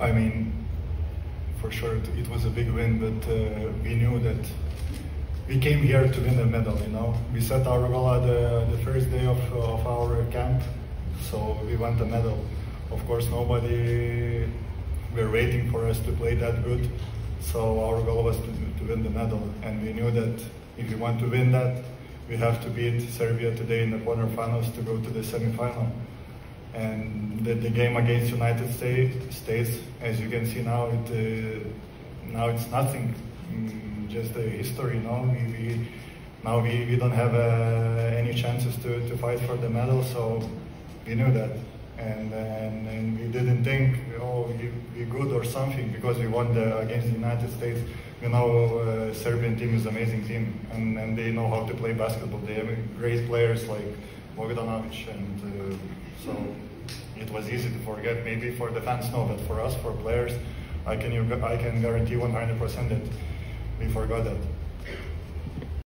I mean, for sure it was a big win, but we knew that we came here to win a medal, you know. We set our goal at the first day of our camp, so we want a medal. Of course, nobody were waiting for us to play that good, so our goal was to win the medal, and we knew that if we want to win that, we have to beat Serbia today in the quarterfinals to go to the semi-final. And the game against United States, as you can see now, now it's nothing, just a history. No, we don't have any chances to fight for the medal. So we knew that, and we didn't think, oh, we good or something, because we won against the United States. You know, Serbian team is an amazing team, and they know how to play basketball. They have great players like Bogdanovic, and so it was easy to forget. Maybe for the fans, no, but for us, for players, I can guarantee 100% that we forgot that.